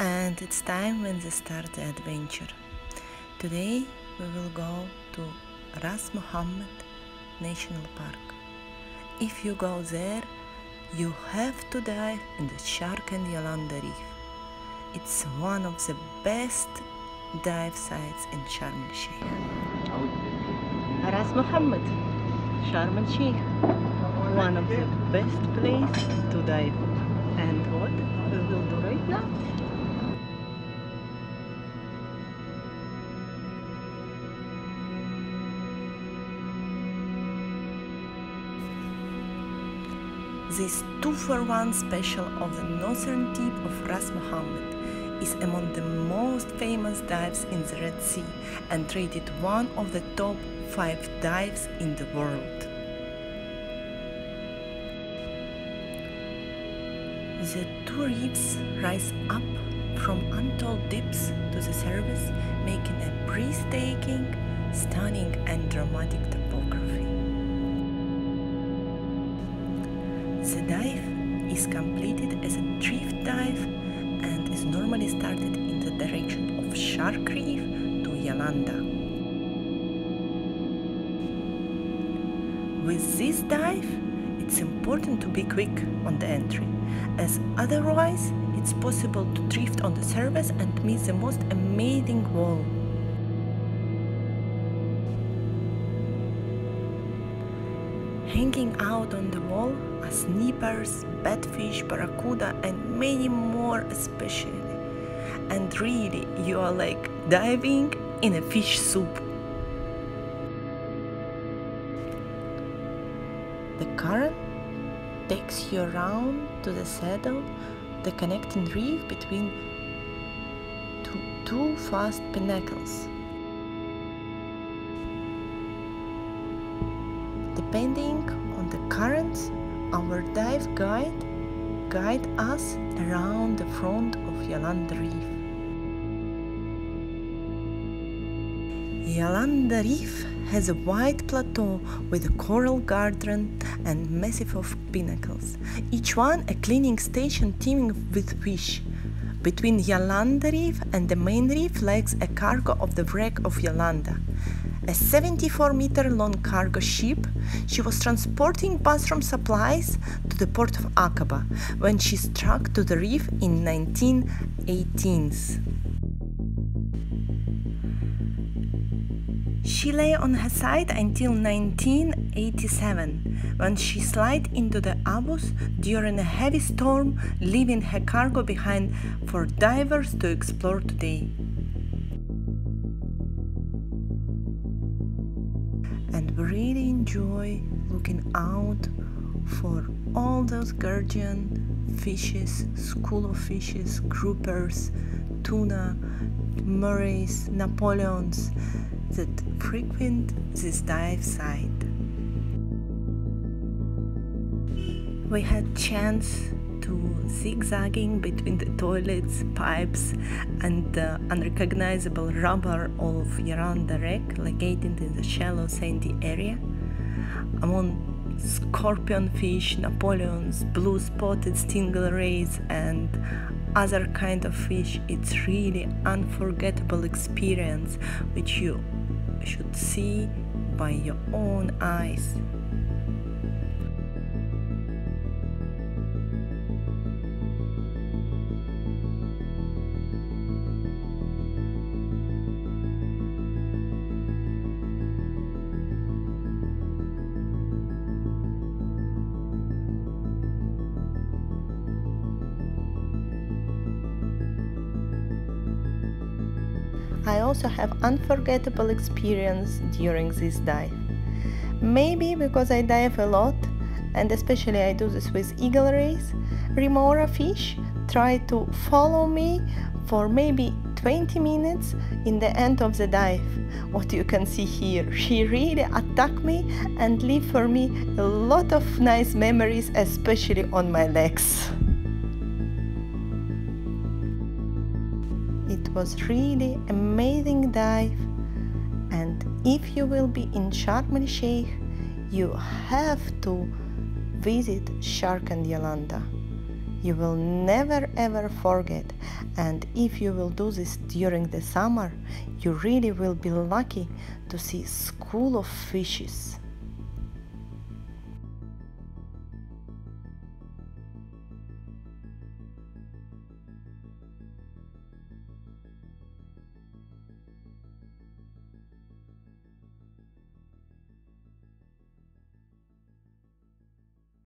and it's time when they start the adventure. Today we will go to Ras Mohammed National Park. If you go there, you have to dive in the Shark and Yolanda Reef. It's one of the best dive sites in Sharm el-Sheikh. Ras Mohammed, Sharm el-Sheikh, one of the best places to dive. And what we will do right now? This 2-for-1 special of the northern tip of Ras Mohammed is among the most famous dives in the Red Sea and rated one of the top 5 dives in the world. The 2 reefs rise up from untold depths to the surface, making a breathtaking, stunning and dramatic topography. The dive is completed as a drift dive and is normally started in the direction of Shark Reef to Yolanda. With this dive, it's important to be quick on the entry, as otherwise it's possible to drift on the surface and miss the most amazing wall. Hanging out on the wall are snappers, batfish, barracuda and many more especially. And really, you are like diving in a fish soup. The current takes you around to the saddle, the connecting reef between two vast pinnacles. Depending on the currents, our dive guide guides us around the front of Yolanda Reef. Yolanda Reef has a wide plateau with a coral garden and massive of pinnacles, each one a cleaning station teeming with fish. Between Yolanda Reef and the main reef lies a cargo of the Wreck of Yolanda. A 74-meter-long cargo ship, she was transporting bathroom supplies to the port of Aqaba when she struck to the reef in 1918. She lay on her side until 1987, when she slid into the abyss during a heavy storm, leaving her cargo behind for divers to explore today. And we really enjoy looking out for all those guardian fishes, school of fishes, groupers, tuna, murrays, napoleons that frequent this dive site. We had chance to zigzagging between the toilets, pipes and the unrecognizable rubber of Yolanda Wreck, located in the shallow sandy area, among scorpion fish, napoleons, blue spotted stingrays and other kind of fish. It's really unforgettable experience which you should see by your own eyes. I also have unforgettable experience during this dive. Maybe because I dive a lot, and especially I do this with eagle rays, Remora fish try to follow me for maybe 20 minutes in the end of the dive. What you can see here, she really attacked me and left for me a lot of nice memories, especially on my legs. It was really amazing dive, and if you will be in Sharm el-Sheikh, you have to visit Shark and Yolanda. you will never ever forget. And if you will do this during the summer, you really will be lucky to see a school of fishes.